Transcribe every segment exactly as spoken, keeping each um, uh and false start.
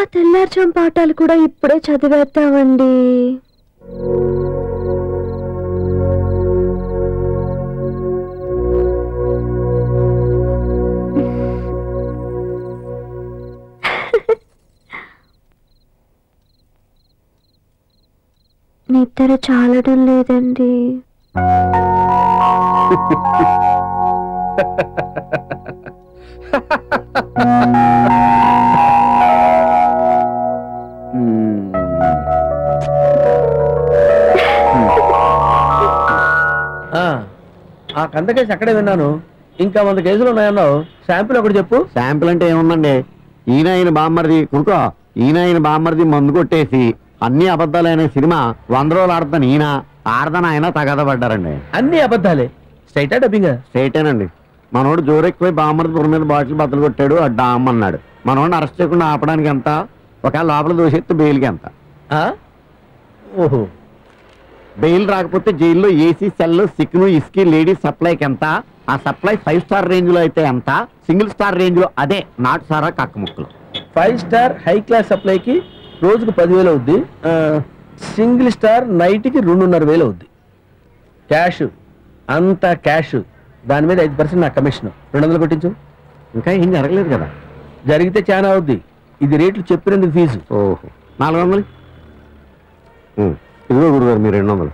ఆ తెల్లార్జాం పాఠాలు కూడా ఇప్పుడే చదివేస్తామండి. నిద్ర చాలడం లేదండి. కంద కేసు అక్కడే విన్నాను. ఇంకా వంద కేసులు ఉన్నాయన్నావు. శాంపుల్ ఒకటి చెప్పు. శాంపుల్ అంటే ఏముందండి, ఈయన ఆయన బామ్మర్ది కొనుక్కో, ఈయన ఆయన బామ్మర్ది మందు కొట్టేసి అన్ని అబద్ధాలైన సినిమా వంద రోజులు ఆడతాను. ఈయన ఆడతాను, ఆయన తగదపడ్డారండి. అన్ని అబద్ధాలే. స్ట్రైటా డబ్బింగా? స్ట్రైటేనండి. మనోడు జోరెక్కిపోయి బామ్మర్ది పురం మీద బాటిల్ బద్దలు కొట్టాడు, ఆ డామ్ అన్నాడు. మనోడిని అరెస్ట్ చేయకుండా ఆపడానికి ఎంత, ఒకవేళ లోపల దోషెత్తే బెయిల్కి ఎంత. ఓహో, బెయిల్ రాకపోతే జైల్లో ఏసీ సెల్, సిక్ను, ఇస్కి, లేడీస్ సప్లైకి ఎంత, ఆ సప్లై ఫైవ్ స్టార్ రేంజ్ లో అయితే ఎంత, సింగిల్ స్టార్ రేంజ్ లో అదే నాటు సారా కక్క ముక్కలు. ఫైవ్ స్టార్ హై క్లాస్ సప్లైకి రోజుకు పదివేలు అవుద్ది, సింగిల్ స్టార్ నైట్కి రెండున్నర వేలు అవుద్ది. క్యాష్ అంతా క్యాష్. దాని మీద ఐదు పర్సెంట్ నా కమిషన్. రెండు వందలు కొట్టించు. ఇంకా ఏం జరగలేదు కదా? జరిగితే చాలా అవుద్ది. ఇది రేట్లు చెప్పినందుకు ఫీజు. ఓహో, నాలుగు వందలు. ఇదిగో గురుగారు మీరు రెండు వందలు.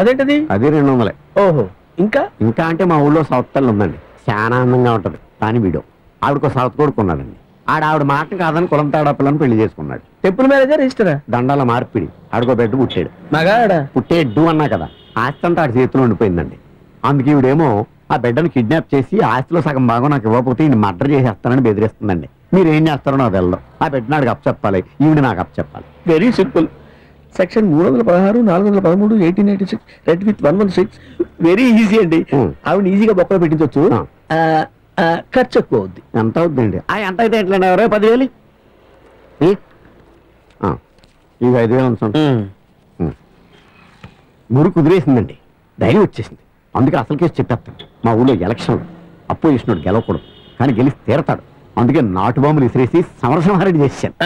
అదేంటది? అదే రెండు వందలే. ఓహో, ఇంకా ఇంకా అంటే మా ఊళ్ళో సౌత్ తల్లి ఉందండి, చాలా అందంగా ఉంటుంది. కానీ వీడు ఆవిడకు సౌత్ కొడుకున్నాడండి. ఆడ ఆవిడ మాట కాదని కులం తాడా పిల్లని పెళ్లి చేసుకున్నాడు. టెంపుల్ మ్యారేజా రిజిస్టరా? దండాల మార్పిడి. ఆడుకో బిడ్డ పుట్టాడు. మగాడ పుట్టేడ్డు అన్నా కదా, ఆస్తి అంతా ఆడి చేతిలో ఉండిపోయిందండి. అందుకే ఈవిడేమో ఆ బిడ్డను కిడ్నాప్ చేసి ఆస్తిలో సగం భాగం నాకు ఇవ్వకపోతే ఈయన మర్డర్ చేసేస్తానని బెదిరిస్తుందండి. మీరు ఏం చేస్తారో నాకు వెళ్ళదు. ఆ బిడ్డను ఆడికి అప్ చెప్పాలి, ఈవిడ నాకు అప్ చెప్పాలి. Very simple. సెక్షన్ మూడు వందల పదహారు నాలుగు వందల పదమూడు eighteen eighty six red with one one six. Very easy అండి. ఆవిడ ఈజీగా బొక్కలు పెట్టించవచ్చు. ఖర్చు ఎక్కువ అవుద్ది. ఎంత అవుద్దండి? ఎంత అయితే ఎట్లండి? ఎవరో పదివేలు. ఇది ఐదు వేలు అనుకుంటా. గురు కుదిరేసిందండి, ధైర్యం వచ్చేసింది. అందుకే అసలు కేసు చెప్పేస్తాను. మా ఊళ్ళో ఎలక్షన్లో అపోజిషన్ గెలవకూడదు, కానీ గెలిచి తీరతాడు. అందుకే నాటు బాంబులు విసిరేసి సమరసింహారెడ్డి చేశాను.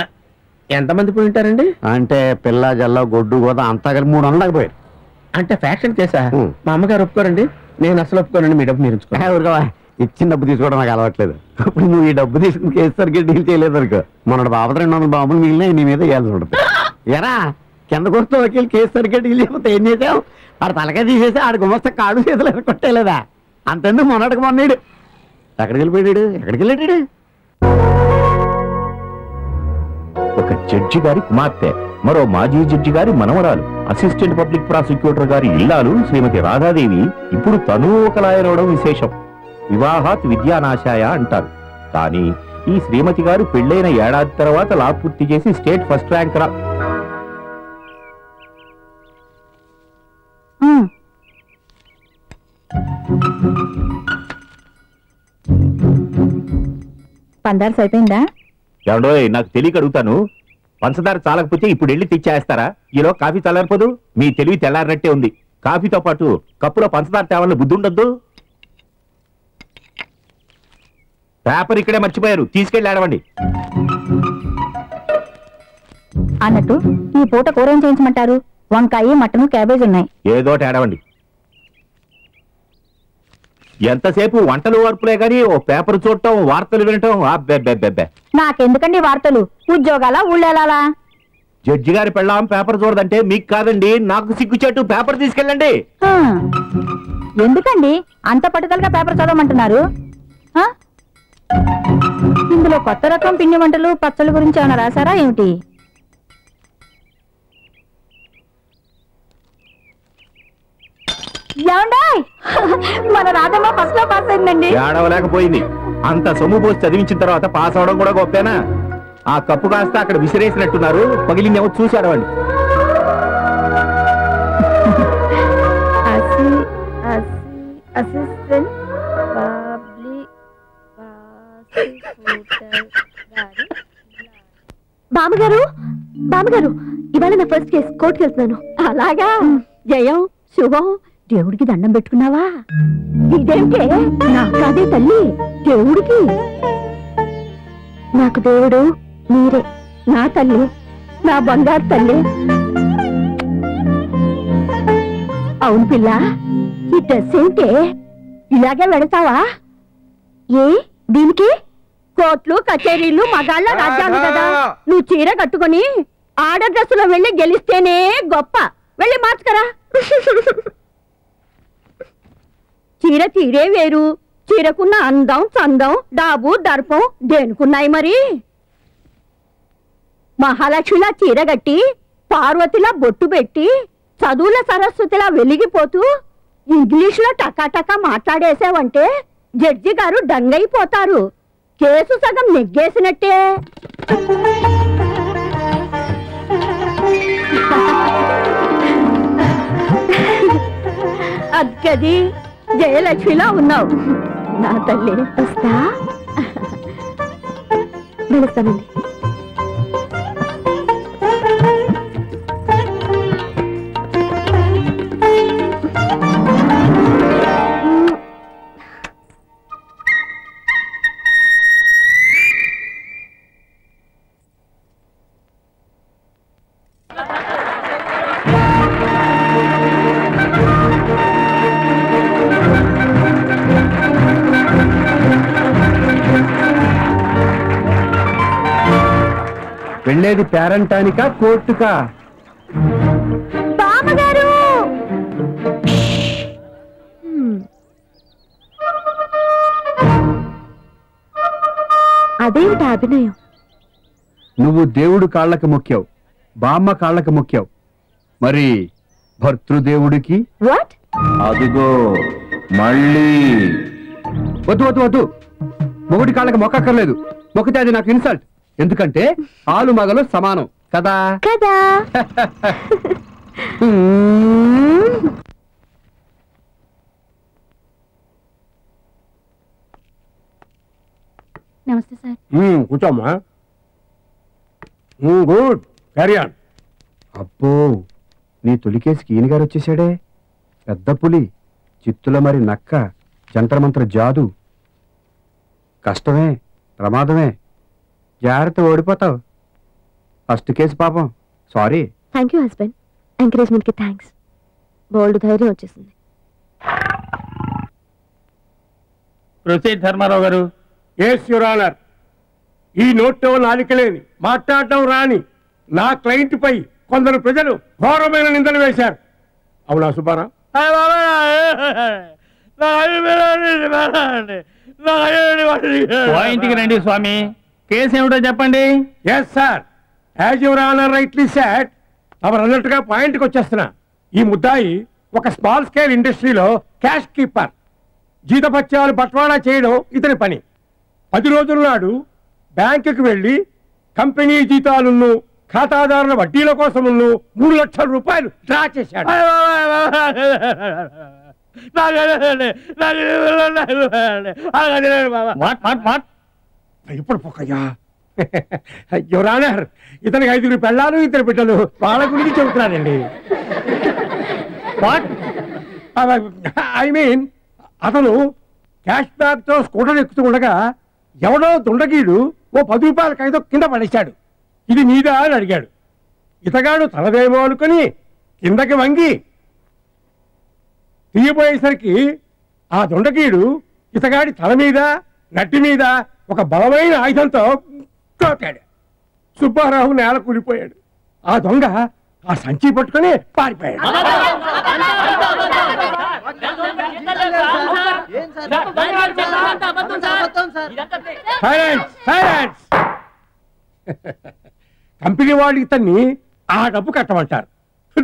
ఎంతమంది పోయి ఉంటారండి? అంటే పిల్ల జల్ల గొడ్డు గోదా అంతా కలిపి మూడు వందలకు పోయారు. అంటే ఫ్యాక్షన్ కేసా? మా అమ్మగారు ఒప్పుకోరండి. నేను అసలు ఒప్పుకోనండి. మీ డబ్బు మీరు ఉంచుకోవాలి. ఇచ్చిన డబ్బు తీసుకోవడం నాకు అలవాట్లేదు. ఇప్పుడు నువ్వు ఈ డబ్బు తీసుకుని కేసు సరిగ్గా డీల్ చేయలేదు అనుకో. మొన్నటి బాబు రెండు వందల బాబులు మిగిలిన నీ మీద వేయాల్సి ఉంటుంది. ఎరా కింద కొడుతూ ఒకళ్ళు కేసు సరిగ్గా డీల్ చేయకపోతే ఏం చేసావు? వాడు తలకాయ తీసేసి ఆడు గుమస్త కాడు చేతులు కొట్టేయలేదా? అంతెందుకు మొన్నటికి మొన్నడు ఎక్కడికి వెళ్ళిపోయాడు? ఎక్కడికి వెళ్ళాడు? ఒక జడ్జి గారి కుమార్తె, మరో మాజీ జడ్జి గారి మనవరాలు, అసిస్టెంట్ పబ్లిక్ ప్రాసిక్యూటర్ గారి ఇల్లాలు శ్రీమతి రాధాదేవి ఇప్పుడు తను ఒక లాయర్ అవడం విశేషం. వివాహాత్ విద్యానాశాయ అంటారు. కానీ ఈ శ్రీమతి గారు పెళ్లైన ఏడాది తర్వాత లా పూర్తి చేసి స్టేట్ ఫస్ట్ ర్యాంక్ రా. పందాల్సి అయిపోయిందా? ఎవడో నాకు తెలియక అడుగుతాను. పంచదార చాలకపోతే ఇప్పుడు వెళ్ళి తెచ్చేస్తారా? ఈలో కాఫీ చల్లారిపోదు. మీ తెలివి తెల్లారినట్టే ఉంది. కాఫీతో పాటు కప్పులో పంచదార తేవాలని బుద్ధి ఉండద్దు. పేపర్ ఇక్కడే మర్చిపోయారు, తీసుకెళ్ళి ఆడవండి. అన్నట్టు ఈ పూట కూర ఏం చేయించమంటారు? వంకాయ, మటను, క్యాబేజ్ ఉన్నాయి. ఏదోటి ఆడవండి. ఎంతసేపు వంటలు వార్పులే గానీ ఓ పేపర్ చూడటం, వార్తలు వినటం. నాకెందుకండి వార్తలు? ఉద్యోగాలా ఊళ్ళెలాలా? జడ్జి గారి పెళ్ళాం పేపర్ చూడదంటే మీకు కాదండి, నాకు సిగ్గుచేటు. పేపర్ తీసుకెళ్ళండి. ఎందుకండి అంత పట్టుదలగా పేపర్ చదవమంటున్నారు? ఇందులో కొత్త రకం పిండి వంటలు, పచ్చళ్ళ గురించి ఏమైనా రాశారా ఏమిటి? మన రాధమ్మ ఫస్ట్ లో పాస్ అయిందండి. ఏడవలేకపోయింది. అంత సొమ్ము పోసి చదివించిన తర్వాత పాస్ అవడం కూడా గొప్పేనా? ఆ కప్పు కాస్త అక్కడ విసిరేసినట్టున్నారు, పగిలిందేమో చూసి అడవండి. బామగారు, బామగారు, ఇవాళ నా ఫస్ట్ కేసు కోర్టుకి వెళ్తున్నాను. అలాగా? జయం, శుభం. దేవుడికి దండం పెట్టుకున్నావా? ఇదేంటే నాకు కాదే తల్లి, దేవుడికి. నాకు దేవుడు మీరే నా తల్లి నా బంగారు తల్లి. అవును పిల్ల, ఈ డ్రెస్ ఏంటే ఇలాగే పెడతావా? ఏ దీనికి కోట్లు కచేరీలు మగాళ్ళ రాజ్యాలు కదా. నువ్వు చీర కట్టుకుని ఆడ డ్రెస్సులో వెళ్ళి గెలిస్తేనే గొప్ప. వెళ్ళి మార్చుకరా. చీర తీరే వేరు, చీరకున్న అందం చందం డాబు దర్పం దేనుకున్నాయి మరి. మహాలక్ష్మిలా చీర కట్టి పార్వతిలా బొట్టు పెట్టి చదువుల సరస్వతిలా వెలిగిపోతూ ఇంగ్లీష్లో టకాటకా మాట్లాడేసావంటే జడ్జి గారు దంగైపోతారు. కేసు సగం నెగ్గేసినట్టే. అక్కది జయలక్ష్మిలా ఉన్నావు నా తల్లి. వస్తా వెళుస్తానండి. వెళ్ళేది పేరంటానికా కోర్టుకా? బామగారు అదేమిటి అభినయం? నువ్వు దేవుడు కాళ్ళకు మొక్కావు, బామ్మ కాళ్ళకు మొక్కావు, మరి భర్తృదేవుడికి? అదిగో మళ్ళీ వద్దు వద్దు వద్దు. మొగుడి కాళ్ళకు మొక్కక్కర్లేదు. మొక్కితే అది నాకు ఇన్సల్ట్. ఎందుకంటే ఆలు మగలు సమానం కదా కదా. నమస్తే సార్. కూర్చోమ్మా. Good carry on. అబ్బో, నీ తొలికేసికి ఈయన గారు వచ్చేసాడే. పెద్ద పులి, చిత్తుల మరి నక్క, జంత్రమంత్ర జాదు. కష్టమే, ప్రమాదమే. జాగ్రత్త, ఓడిపోతావు. ఫస్ట్ కేసు పాపం. సారీ. థ్యాంక్ యూ హస్బెండ్, ఎంకరేజ్మెంట్కి థ్యాంక్స్. బోల్డ్ ధైర్యం వచ్చేసింది. ప్రొసీడ్ ధర్మారావు గారు. Yes your honour. ఈ నోట్లో నాలికలేని, మాట్లాడటం రాని నా క్లయింట్పై కొందరు ప్రజలు ఘోరమైన నిందలు వేశారు. అవునా సుబ్బారావు? ఇంటికి రండి స్వామి. కేసు ఏమిటో చెప్పండి. Yes sir, as your honour rightly said, తమరు అన్నట్టుగా పాయింట్కి వచ్చేస్తున్నా. ఈ ముద్దాయి ఒక స్మాల్ స్కేల్ ఇండస్ట్రీలో క్యాష్ కీపర్. జీతపత్యాలు బట్వాడా చేయడం ఇతని పని. పది రోజుల నాడు బ్యాంకుకి వెళ్ళి కంపెనీ జీతాలున్ను ఖాతాదారుల వడ్డీల కోసం మూడు లక్షల రూపాయలు డ్రా చేశాడు. ఇప్పుడు పోకయ్యా. యువర్ ఆనర్, ఇతనికి ఐదుగురు పెళ్ళాలు, ఇద్దరు బిడ్డలు. వాళ్ళ గురించి చెబుతున్నానండి. ఐ మీన్, అతను క్యాష్ బ్యాగ్తో స్కూటర్ ఎక్కుతూ ఉండగా ఎవడో దుండగీడు ఓ పది రూపాయల కాగితం కింద పడేశాడు. ఇది నీదా అని అడిగాడు. ఇతగాడు తలదేమో అనుకుని కిందకి వంగి తీయబోయేసరికి ఆ దుండగీడు ఇతగాడి తల మీద, నట్టి మీద ఒక బలమైన ఆయుధంతో కోపాడు. సుబ్బారావు నేల కూలిపోయాడు. ఆ దొంగ ఆ సంచి పట్టుకుని పారిపోయాడు. కంపెనీ వాళ్ళు ఇతన్ని ఆ డబ్బు కట్టమంటారు.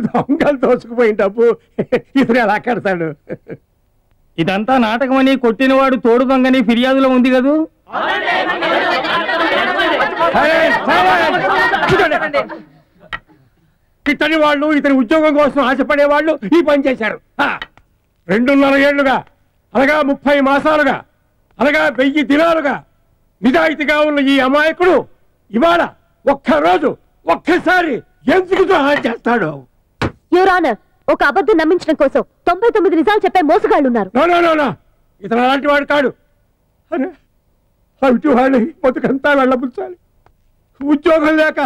దొంగలు దోసుకుపోయిన డబ్బు ఇతను ఎలా కడతాడు? ఇదంతా నాటకమని కొట్టినవాడు తోడు దొంగని ఫిర్యాదులో ఉంది కదూ. కిట్టని వాళ్ళు, ఇతని ఉద్యోగం కోసం ఆశపడే వాళ్ళు ఈ పని చేశారు. రెండున్నర ఏళ్లుగా, అలాగా ముప్పై మాసాలుగా, అలాగా వెయ్యి దినాలుగా నిజాయితీగా ఉన్న ఈ అమాయకుడు ఇవాళ ఒక్కరోజు ఒక్కసారి ఎందుకు సహాయం చేస్తాడు? యువర్ ఆనర్, ఒక అబద్ధం నమ్మించడం కోసం తొంభై తొమ్మిది నిజాలు చెప్పే మోసగాళ్ళు ఉన్నారు. ఇతను అలాంటి వాడు కాడు. అవిటి వాళ్ళ బతుకంతా వెళ్ళబుచ్చాలి. ఉద్యోగం లేక